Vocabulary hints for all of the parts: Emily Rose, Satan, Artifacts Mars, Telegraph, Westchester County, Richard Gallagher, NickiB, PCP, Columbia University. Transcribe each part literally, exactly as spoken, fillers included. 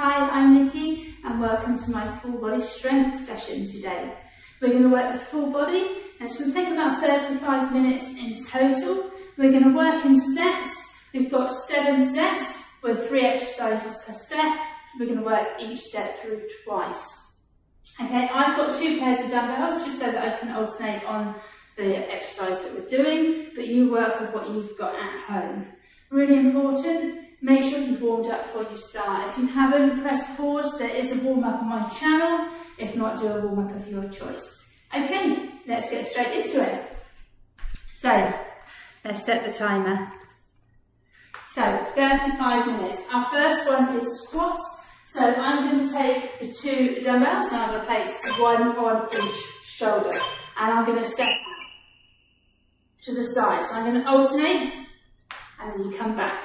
Hi, I'm Nikki and welcome to my full body strength session today. We're going to work the full body and it's going to take about thirty-five minutes in total. We're going to work in sets. We've got seven sets with three exercises per set. We're going to work each set through twice. Okay, I've got two pairs of dumbbells just so that I can alternate on the exercise that we're doing, but you work with what you've got at home. Really important. Make sure you've warmed up before you start. If you haven't, press pause. There is a warm-up on my channel. If not, do a warm-up of your choice. Okay, let's get straight into it. So, let's set the timer. So, thirty-five minutes. Our first one is squats. So, I'm going to take the two dumbbells and I'm going to place one on each shoulder. And I'm going to step out to the side. So, I'm going to alternate and then you come back.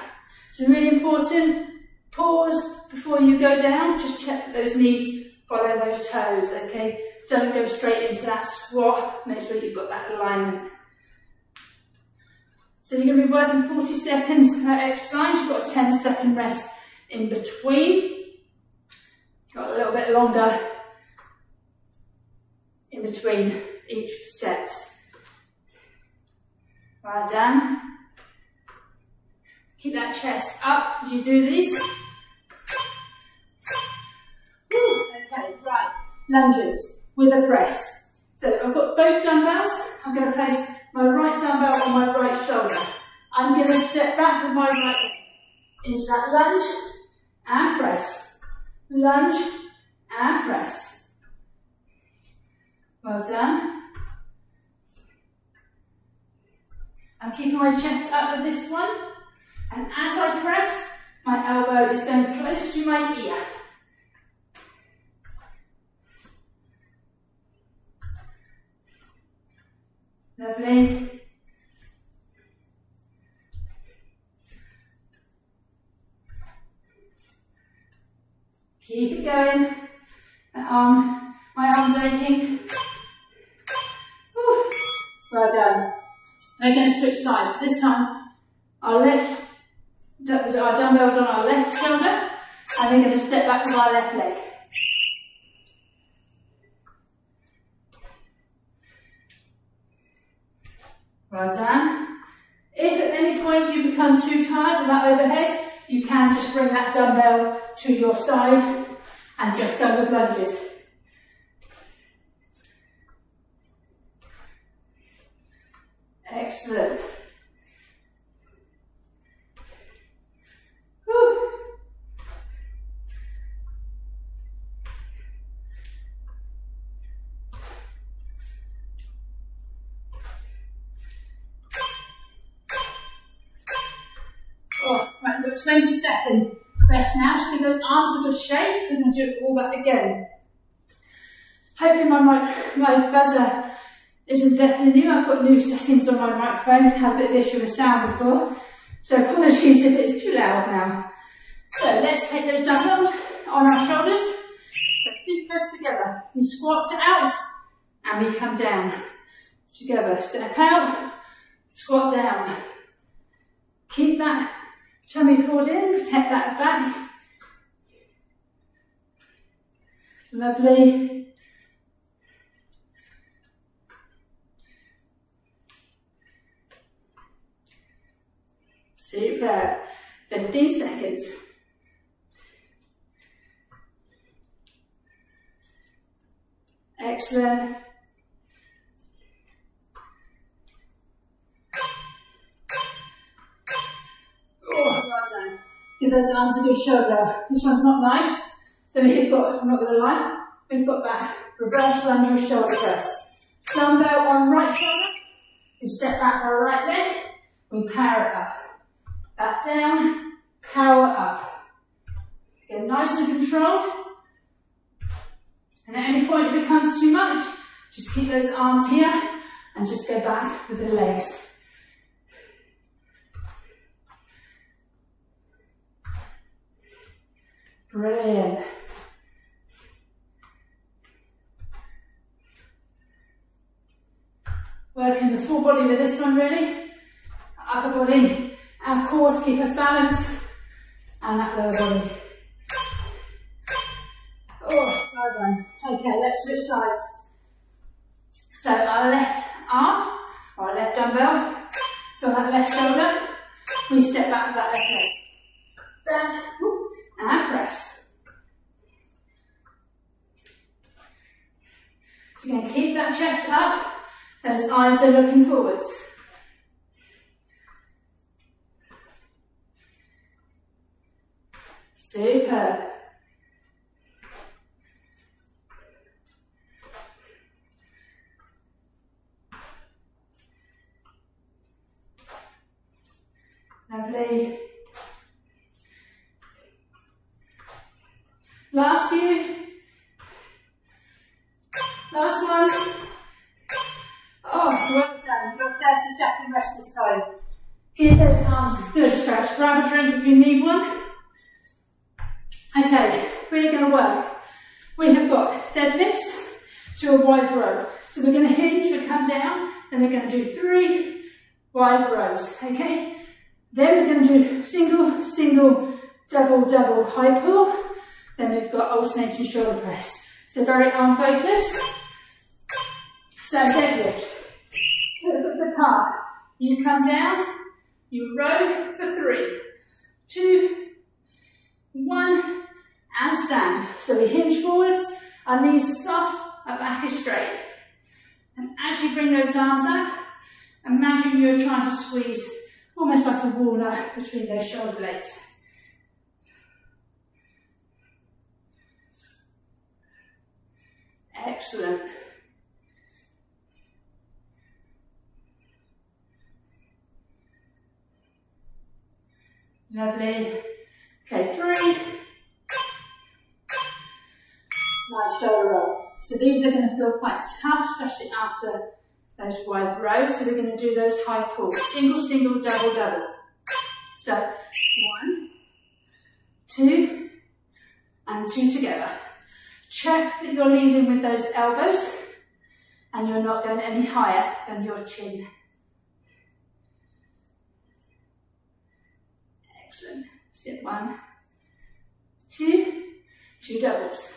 So really important, pause before you go down, just check that those knees follow those toes, okay? Don't go straight into that squat, make sure you've got that alignment. So you're going to be working forty seconds per exercise, you've got a ten second rest in between. You've got a little bit longer in between each set. Well done. Keep that chest up as you do these. Ooh, okay, right, lunges with a press. So I've got both dumbbells. I'm going to place my right dumbbell on my right shoulder. I'm going to step back with my right leg into that lunge and press. Lunge and press. Well done. I'm keeping my chest up with this one. And as I press, my elbow is going close to my ear. Lovely. Keep it going. That arm, my arm's aching. Whew. Well done. We're going to switch sides. This time, I'll lift our dumbbells on our left shoulder and we're going to step back with our left leg. Well done. If at any point you become too tired with that overhead, you can just bring that dumbbell to your side and just go with lunges. Excellent. twenty second rest now, just give those arms a good shake. We're going to do all that again. Hopefully my, mic my buzzer isn't deafening you. I've got new settings on my microphone. I had a bit of issue with sound before, so apologies if it's too loud now. So let's take those dumbbells on our shoulders. So feet close together. We squat out and we come down together. Step out, squat down. Keep that tummy pulled in, protect that back. Lovely. Super. fifteen seconds. Excellent. Give those arms a good shoulder. This one's not nice. So we've got, I'm not going to lie, we've got that reverse lunge with shoulder press. Dumbbell on right shoulder. We step back our right leg. We power it up. Back down. Power up. Get nice and controlled. And at any point it becomes too much, just keep those arms here and just go back with the legs. Brilliant. Working the full body with this one really. Our upper body, our core to keep us balanced, and that lower body. hard one. Okay, let's switch sides. So our left arm, our left dumbbell, so that left shoulder, we step back with that left leg. Bend, and press. So again, keep that chest up, those eyes are looking forwards. Superb. Lovely. Last few. Last one. Oh, well done. You've got thirty second rest this time. Give those arms a good stretch. Grab a drink if you need one. Okay, we're going to work. We have got deadlifts to a wide row. So we're going to hinge, we come down, then we're going to do three wide rows, okay? Then we're going to do single, single, double, double, high pull. Then we've got alternating shoulder press. So very arm focused. So deadlift, put the park. You come down, you row for three, two, one, and stand. So we hinge forwards, our knees are soft, our back is straight. And as you bring those arms up, imagine you're trying to squeeze almost like a walnut between those shoulder blades. Excellent. Lovely. Okay, three. Nice shoulder roll. So these are going to feel quite tough, especially after those wide rows. So we're going to do those high pulls. Single, single, double, double. So one, two, and two together. Check that you're leading with those elbows and you're not going any higher than your chin. Excellent. Step one, two, two doubles.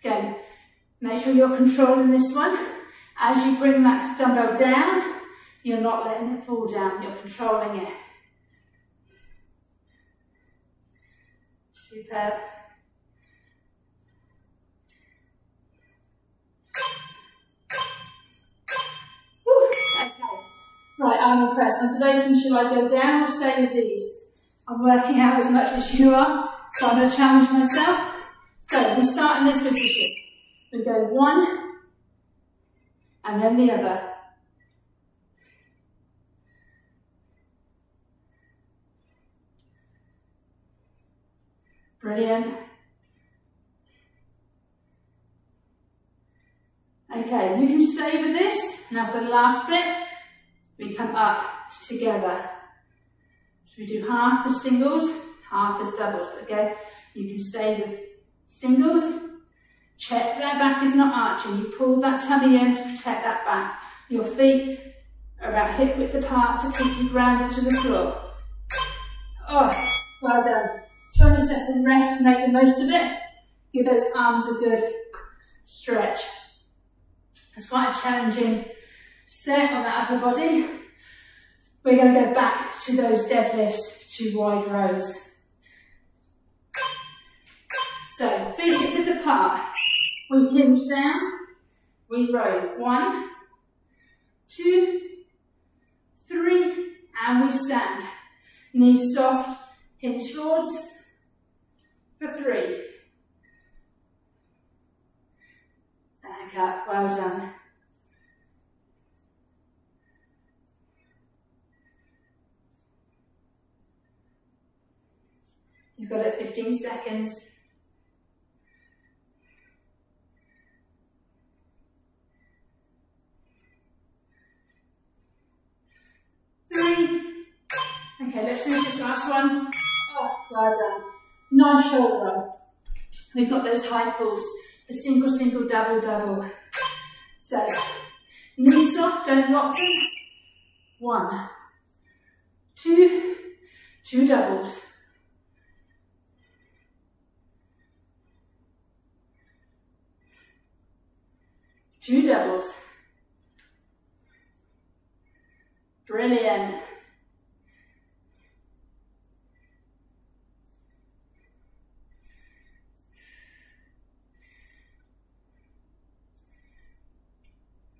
Again, make sure you're controlling this one. As you bring that dumbbell down, you're not letting it fall down, you're controlling it. Superb. Woo, okay. Right arm and press. I'm debating, should I go down or stay with these? I'm working out as much as you are, so I'm going to challenge myself. So we start in this position. We go one, and then the other. Brilliant. Okay, you can stay with this. Now for the last bit, we come up together. So we do half as singles, half as doubles. Okay, you can stay with singles. Check their back is not arching. You pull that tummy in to protect that back. Your feet are about hip width apart to keep you grounded to the floor. Oh, well done. twenty second rest, make the most of it. Give those arms a good stretch. It's quite a challenging set on that upper body. We're going to go back to those deadlifts to wide rows. So, feet hip width apart. We hinge down, we row. One, two, three, and we stand. Knees soft, hinge forwards for three. Back up, well done. You've got it, fifteen seconds. Okay, let's finish this last one. Oh, well done. Nice shoulder roll. We've got those high pulls, the single, single, double, double. So, knees soft, don't lock them. One, two, two doubles. two doubles. Brilliant.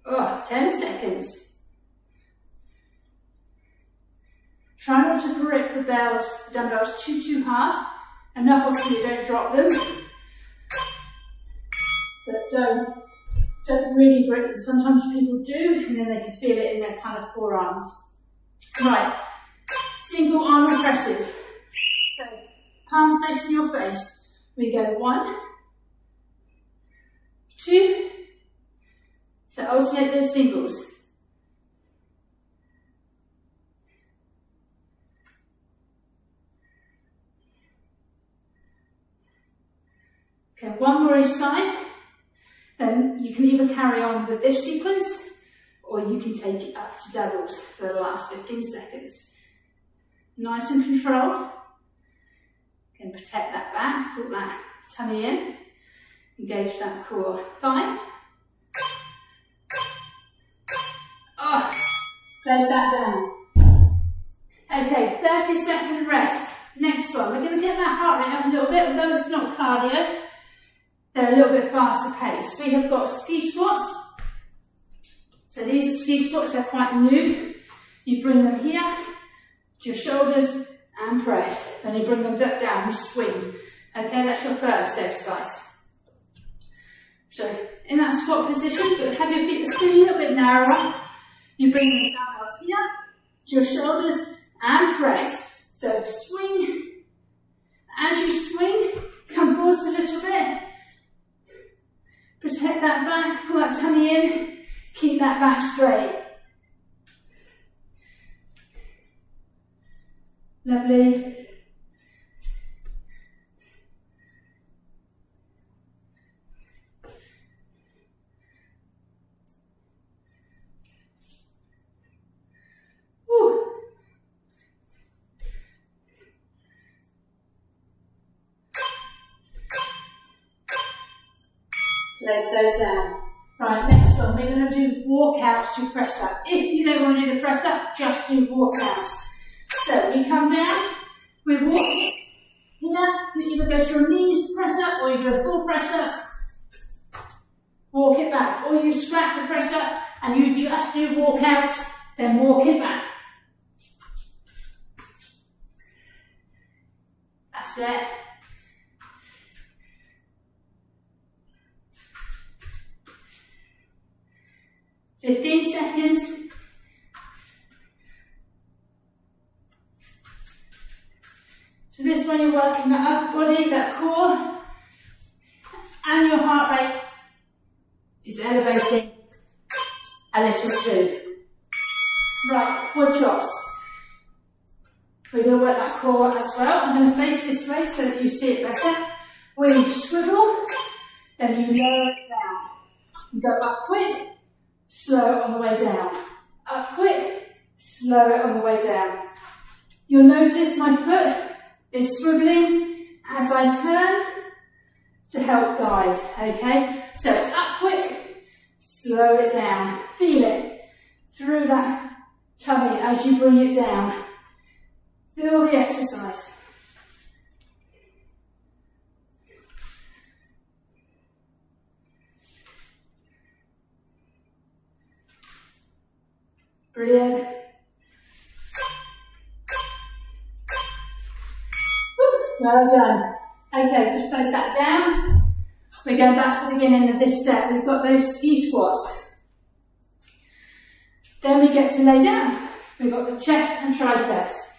Oh, ten seconds. Try not to grip the bells, dumbbells too, too hard. Enough obviously you don't drop them, but don't, don't really grip them. Sometimes people do, and then they can feel it in their kind of forearms. Right, single arm presses. So, palms facing your face. We go one, two, so alternate those singles. Okay, one more each side, then you can either carry on with this sequence or you can take it up to doubles for the last fifteen seconds. Nice and controlled. You can protect that back, put that tummy in, engage that core. Five. Oh, close that down. Okay, thirty second rest. Next one, we're going to get that heart rate up a little bit, although it's not cardio. They're a little bit faster paced. We have got ski squats. So these are ski squats, they're quite new. You bring them here to your shoulders and press. Then you bring them down and swing. Okay, that's your first exercise. So in that squat position, but have your feet still a little bit narrower. You bring them down here to your shoulders and press. So swing. As you swing, come forwards a little bit. Protect that back, pull that tummy in, keep that back straight. Lovely. Woo. Place those down. Right, next one, we're going to do walkouts to press up. If you don't want to do the press up, just do walkouts. So we come down, we walk here, you either go to your knees, press up, or you do a full press up, walk it back, or you scrap the press up and you just do walkouts, then walk it back. That's it. fifteen seconds. So this one you're working the upper body, that core, and your heart rate is elevating a little too. Right, quad chops. We're going to work that core as well. I'm going to face this way so that you see it better. When you swivel, then you lower it down. You go up quick. Slow on the way down. Up quick, slow it on the way down. You'll notice my foot is swiveling as I turn to help guide, okay? So it's up quick, slow it down. Feel it through that tummy as you bring it down. Feel the exercise. Brilliant. Woo, well done. Okay, just place that down. We're going back to the beginning of this set. We've got those ski squats. Then we get to lay down. We've got the chest and triceps.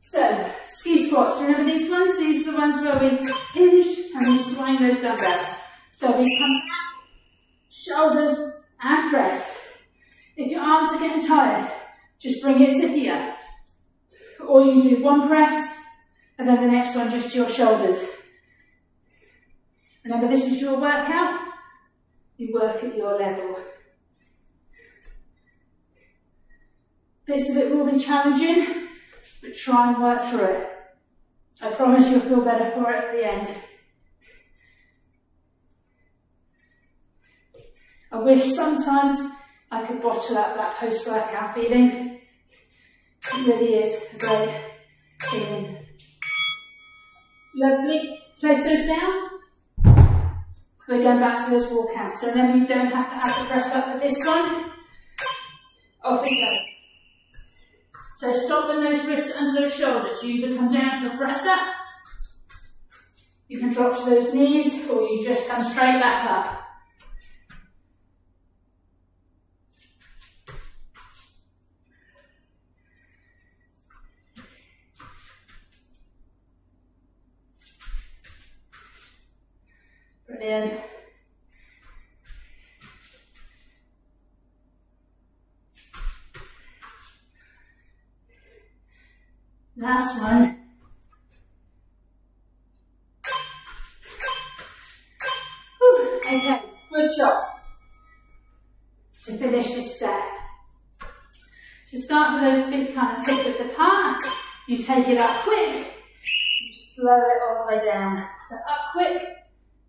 So, ski squats. Remember these ones? These are the ones where we hinged and we swung those dumbbells. So we come back, shoulders and press. If your arms are getting tired, just bring it to here. Or you do one press, and then the next one just to your shoulders. Remember, this is your workout. You work at your level. Bits of it will be challenging, but try and work through it. I promise you'll feel better for it at the end. I wish sometimes I could bottle up that post-workout feeling. It really is a great feeling. Lovely. Place those down. We're going back to those walkouts. So remember, you don't have to have the press up for this one. Off we go. So stop with those wrists under those shoulders. You either come down to a press up, you can drop to those knees, or you just come straight back up. Brilliant. Last one. Whew, okay, good jobs to finish this set. So start with those big kind of thick with the part. You take it up quick, you slow it all the way down. So up quick,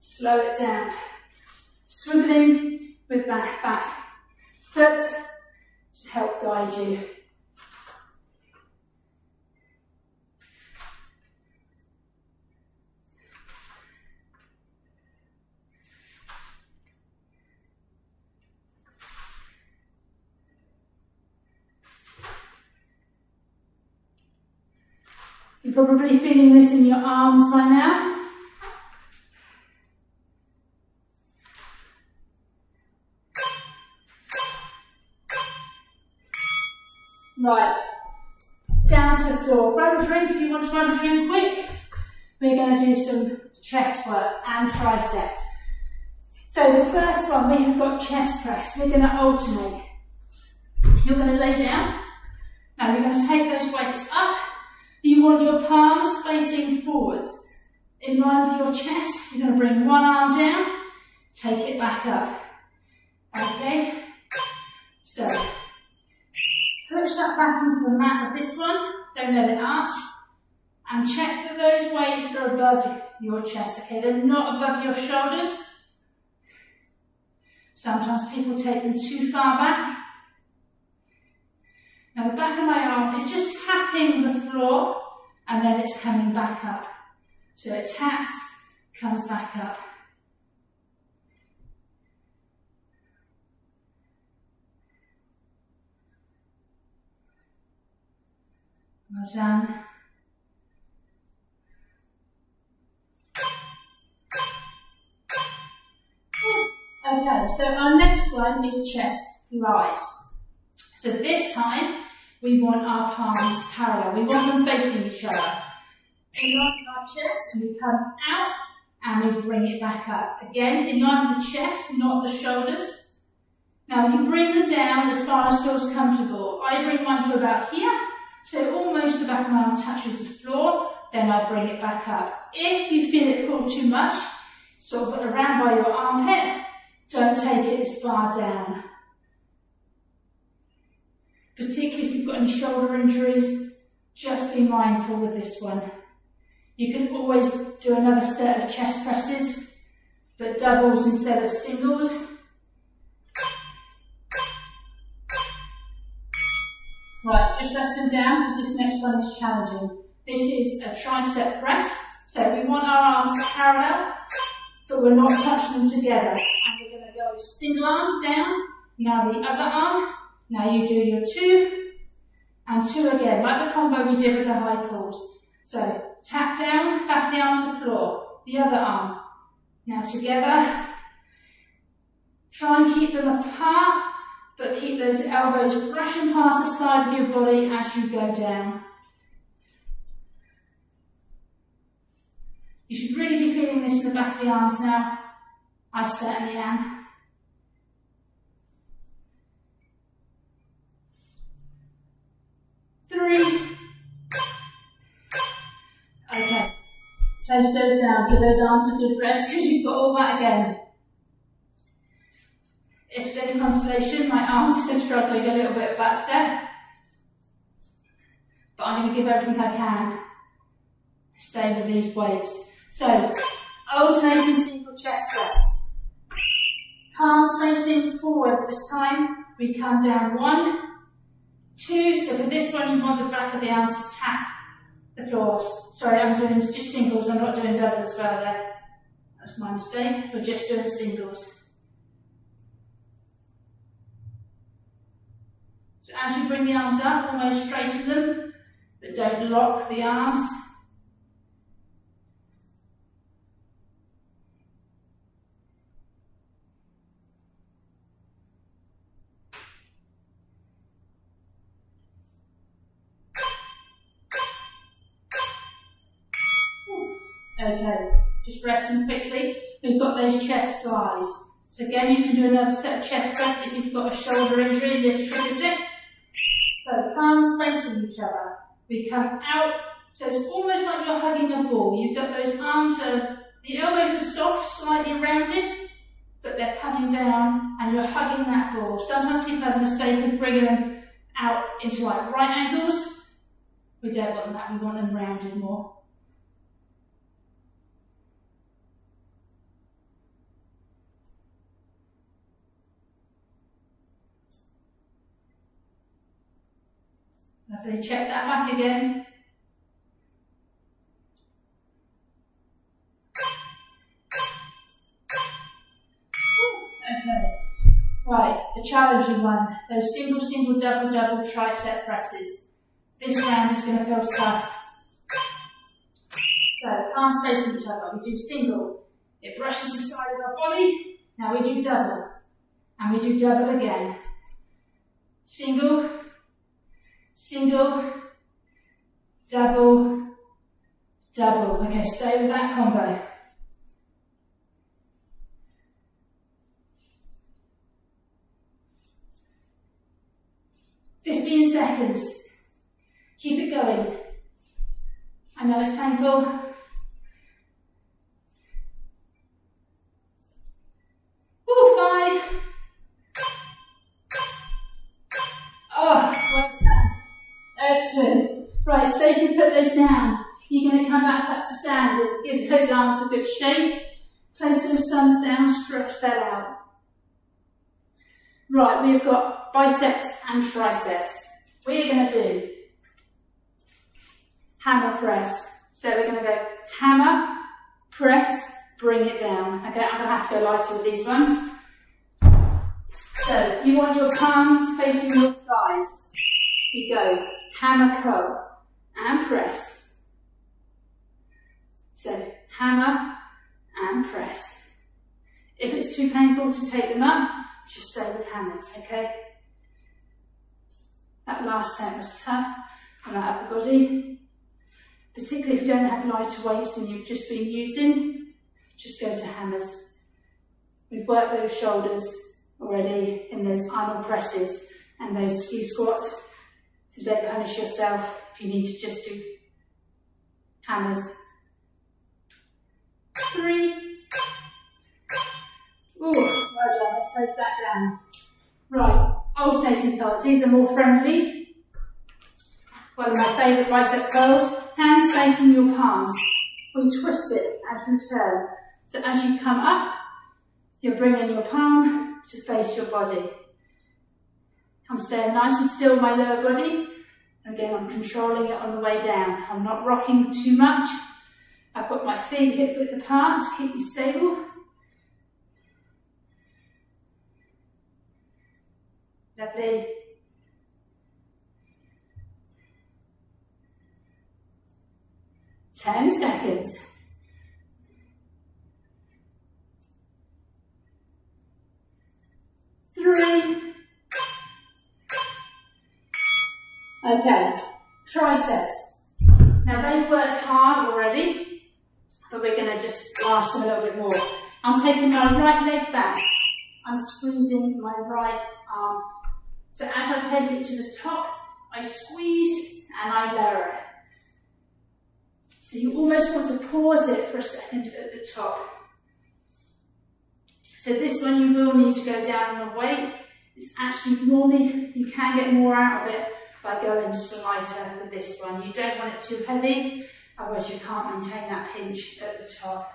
slow it down. Swiveling with that back foot to help guide you. You're probably feeling this in your arms by now. Right, down to the floor. Grab a drink if you want to grab a drink quick. We're going to do some chest work and tricep. So the first one, we have got chest press. We're going to alternate. You're going to lay down. Now we're going to take those weights up. You want your palms facing forwards, in line with your chest. You're going to bring one arm down, take it back up. Okay, so push that back into the mat with this one, don't let it arch, and check that those weights are above your chest, okay, they're not above your shoulders. Sometimes people take them too far back. Now the back of my arm is just tapping the floor and then it's coming back up. So it taps, comes back up. Well done. Okay, so our next one is chest rise. So this time, we want our palms parallel. We want them facing each other. In line with our chest, and we come out, and we bring it back up. Again, in line with the chest, not the shoulders. Now you bring them down as far as feels comfortable. I bring one to about here, so almost the back of my arm touches the floor, then I bring it back up. If you feel it pull too much, sort of around by your armpit, don't take it as far down. Particularly if you've got any shoulder injuries, just be mindful with this one. You can always do another set of chest presses, but doubles instead of singles. Right, just rest them down because this next one is challenging. This is a tricep press, so we want our arms parallel, but we're not touching them together. And we're going to go single arm down, now the other arm. Now you do your two, and two again, like the combo we did with the high pulls. So, tap down, back the arm to the floor, the other arm. Now together, try and keep them apart, but keep those elbows brushing past the side of your body as you go down. You should really be feeling this in the back of the arms now. I certainly am. Okay, place those down, give those arms a good rest because you've got all that again. If there's any consolation, my arms are struggling a little bit with that step, but I'm going to give everything I can. Stay with these weights. So, alternating single chest press. Palms facing forward this time. We come down one, two. So for this one, you want the back of the arms to tap the floor. Sorry, I'm doing just singles. I'm not doing doubles as well there. That's my mistake. We're just doing singles. So as you bring the arms up, almost straighten them, but don't lock the arms. Okay, just resting quickly. We've got those chest flies. So again, you can do another set of chest press if you've got a shoulder injury. This triggers it. So palms facing each other. We come out. So it's almost like you're hugging a ball. You've got those arms, so the elbows are soft, slightly rounded, but they're coming down and you're hugging that ball. Sometimes people have a mistake of bringing them out into like right angles. We don't want that. We want them rounded more. Lovely, check that back again. Okay, right, the challenging one, those single, single, double, double tricep presses. This round is going to feel tough. So, arms facing each other, we do single, it brushes the side of our body, now we do double, and we do double again. Single, single, double, double. Okay, stay with that combo. fifteen seconds. Keep it going. I know it's painful. Woo, five. Oh, well done. Excellent. Right, so if you put those down, you're going to come back up to stand and give those arms a good shape. Place those thumbs down, stretch that out. Right, we've got biceps and triceps. We're going to do hammer press. So we're going to go hammer, press, bring it down. Okay, I'm going to have to go lighter with these ones. So you want your palms facing your thighs. We go hammer, curl, and press. So hammer and press. If it's too painful to take them up, just stay with hammers, okay? That last set was tough on that upper body. Particularly if you don't have lighter weights than you've just been using, just go to hammers. We've worked those shoulders already in those Arnold presses and those ski squats. So don't punish yourself if you need to just do hammers. Three. Ooh, well done, let's place that down. Right, alternating curls. These are more friendly. One of my favourite bicep curls. Hands facing your palms. We twist it as you turn. So as you come up, you're bringing your palm to face your body. I'm staying nice and still in my lower body. And again, I'm controlling it on the way down. I'm not rocking too much. I've got my feet hip width apart to keep me stable. Lovely. ten seconds. Three. Okay, triceps. Now they've worked hard already, but we're going to just lash them a little bit more. I'm taking my right leg back. I'm squeezing my right arm. So as I take it to the top, I squeeze and I lower it. So you almost want to pause it for a second at the top. So this one you will need to go down on the weight. It's actually normally you can get more out of it by going lighter with this one. You don't want it too heavy, otherwise you can't maintain that hinge at the top.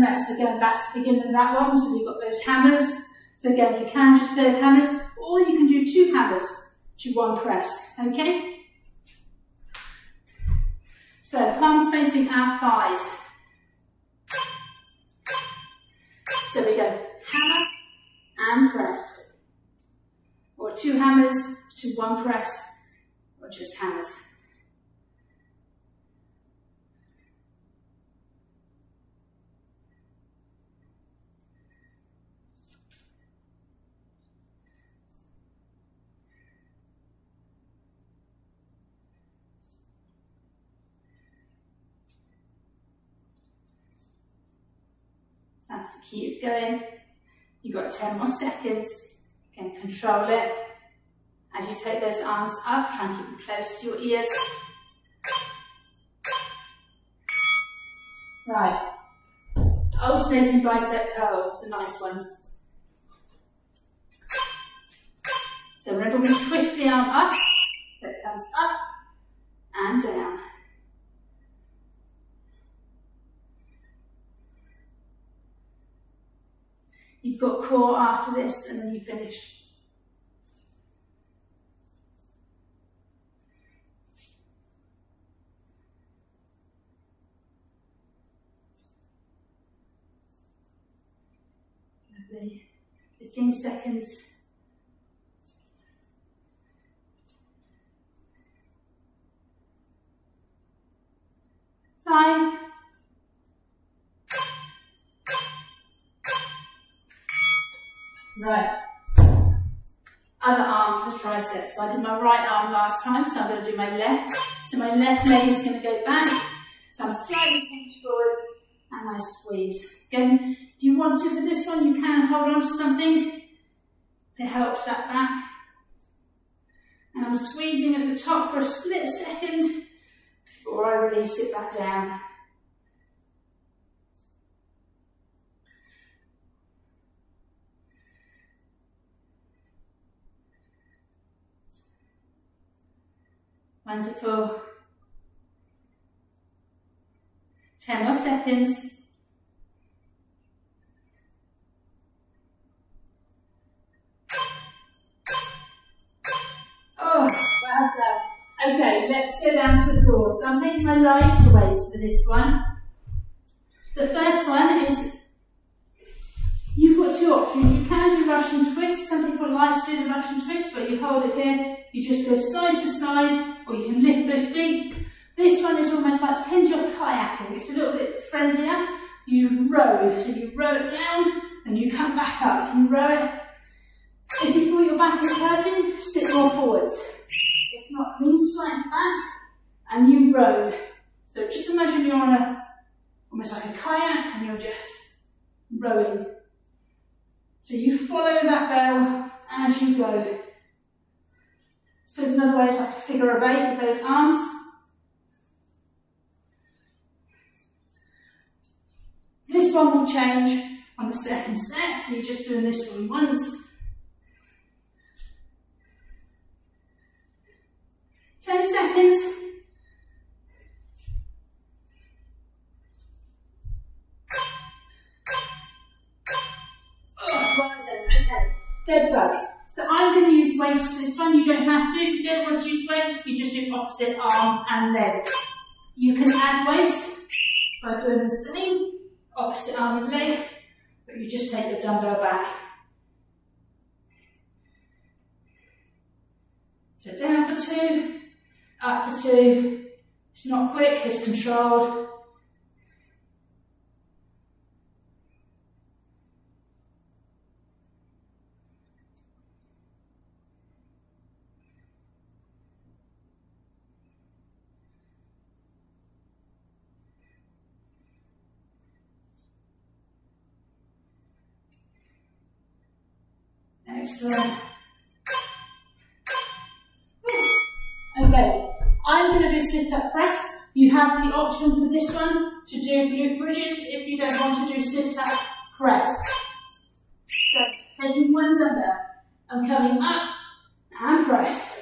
and rests. Again, that's the beginning of that one, so you've got those hammers. So again, you can just do hammers, or you can do two hammers to one press, okay? So palms facing our thighs. So we go hammer and press, or two hammers to one press, or just hammers. That's the key, it's going. You've got ten more seconds. Again, control it. As you take those arms up, try and keep them close to your ears. Right, alternating bicep curls, the nice ones. So we're going to twist the arm up, so it comes up and down. You've got core after this, and then you've finished. Lovely. Fifteen seconds. Five. Right, other arm for the triceps. So I did my right arm last time, so I'm going to do my left. So my left leg is going to go back. So I'm slightly pinched forwards and I squeeze. Again, if you want to for this one, you can hold on to something to help that back. And I'm squeezing at the top for a split second before I release it back down. Wonderful. Ten more seconds. Oh, well done. Okay, let's go down to the floor. So I'm taking my lighter weights for this one. The first one is, you've got two options. You can do Russian twist. Some people like to do the Russian twist where you hold it here. You just go side to side, or you can lift those feet. This one is almost like pretend you're kayaking. It's a little bit friendlier. You row, so you row it down, and you come back up. You row it. If you feel your back is hurting, sit more forwards. If not, lean slightly back, and you row. So just imagine you're on a, almost like a kayak, and you're just rowing. So you follow that bell as you go. I suppose another way is like a figure of eight with those arms. This one will change on the second set, so you're just doing this one once. Ten seconds. Oh, right then, okay. Dead bug. So I'm going to use weights for this one. You don't have to. If you don't want to use weights, you just do opposite arm and leg. You can add weights by doing the same, opposite arm and leg, but you just take the dumbbell back. So down for two, up for two. It's not quick, it's controlled. Excellent. Okay, I'm going to do sit-up press. You have the option for this one to do glute bridges if you don't want to do sit-up press. So, taking one dumbbell, I'm coming up and press.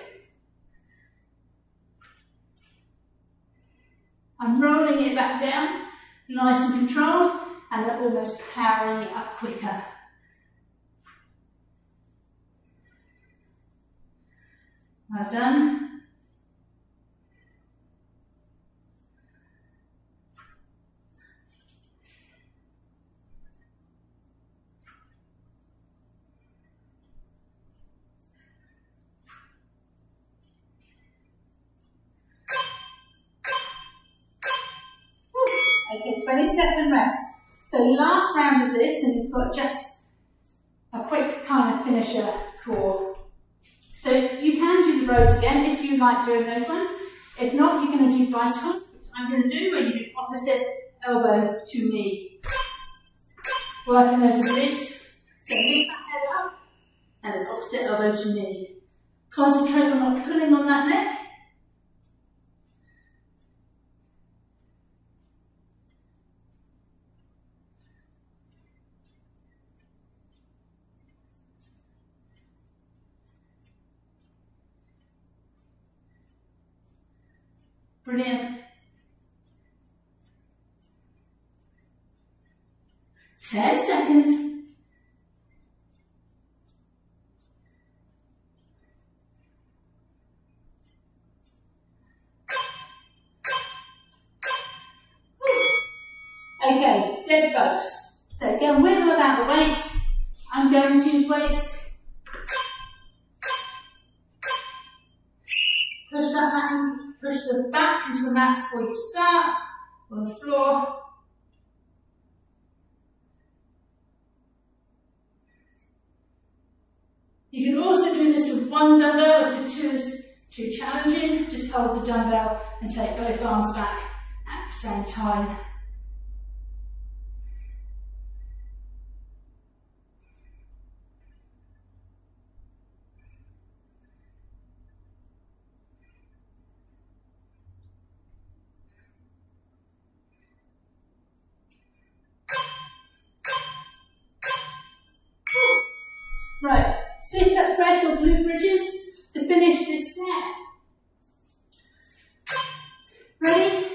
I'm rolling it back down, nice and controlled, and they're almost powering it up quicker. Well done. Okay, twenty second reps. So last round of this, and you've got just a quick kind of finisher core. So you can do the rows again if you like doing those ones. If not, you're going to do bicycles, which I'm going to do, where you do opposite elbow to knee. Working those obliques. So lift that head up and then opposite elbow to knee. Concentrate on not pulling on that neck. Brilliant. Ten seconds. Okay, dead bugs. So again, with or without the weights, I'm going to use weights. Push that back in. Push the back into the mat before you start, on the floor. You can also do this with one dumbbell if the two is too challenging. Just hold the dumbbell and take both arms back at the same time. Right, sit up press or glute bridges to finish this set. Ready?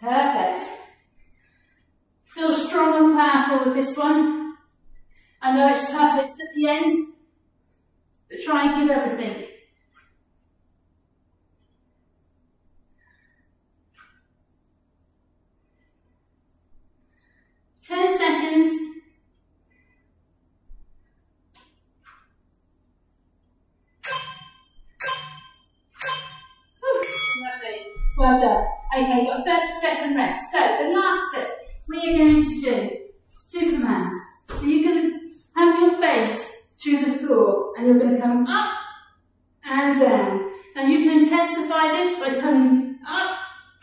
Perfect. Feel strong and powerful with this one. I know it's tough, it's at the end. But try and give everything. Ten seconds. Whew, lovely. Well done. Okay, you've got a thirty second rest. So the last bit we are going to do Superman's. So you're going to have your face to the floor, and you're going to come up and down. And you can intensify this by coming up,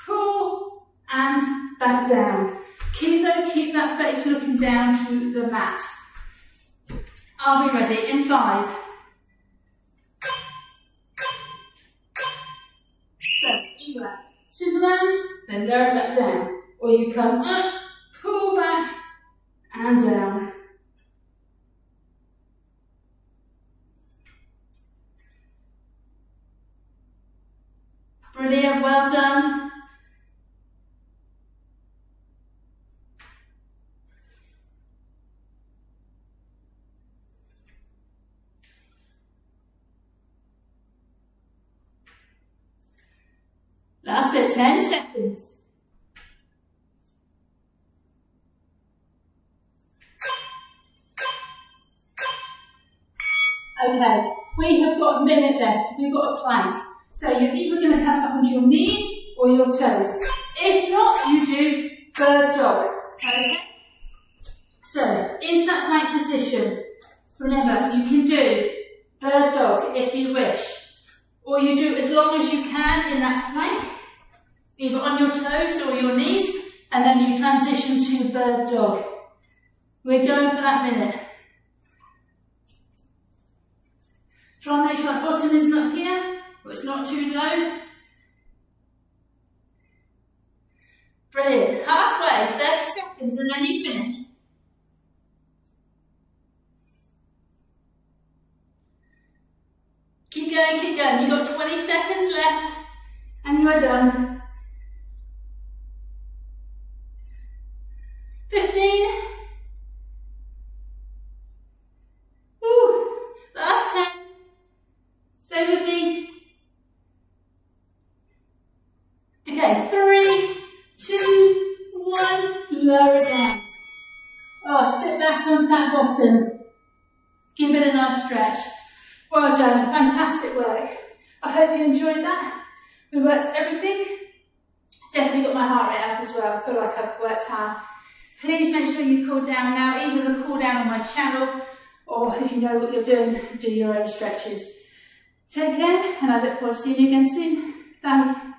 pull, and back down. Keep that, keep that face looking down to the mat. I'll be ready in five. So, you have two rounds, then lower it back down. Or you come up, pull back, and down. Brilliant, well done. Last bit, ten seconds. Okay, we have got a minute left. We've got a plank. So you're either going to come up onto your knees or your toes. If not, you do bird dog. Okay? So, into that plank position. Remember, you can do bird dog if you wish. Or you do as long as you can in that plank, either on your toes or your knees, and then you transition to bird dog. We're going for that minute. Try and make sure that bottom isn't up here. But it's not too low. Brilliant. Halfway, thirty seconds, and then you finish. keep going, keep going. You've got twenty seconds left and you are done. fifteen. Woo, last ten. Stay with me. Okay, three, two, one, lower it down. Oh, sit back onto that bottom. Give it a nice stretch. Well done, fantastic work. I hope you enjoyed that. We worked everything. Definitely got my heart rate up as well. I feel like I've worked hard. Please make sure you cool down now, either the cool down on my channel, or if you know what you're doing, do your own stretches. Take care, and I look forward to seeing you again soon. Bye.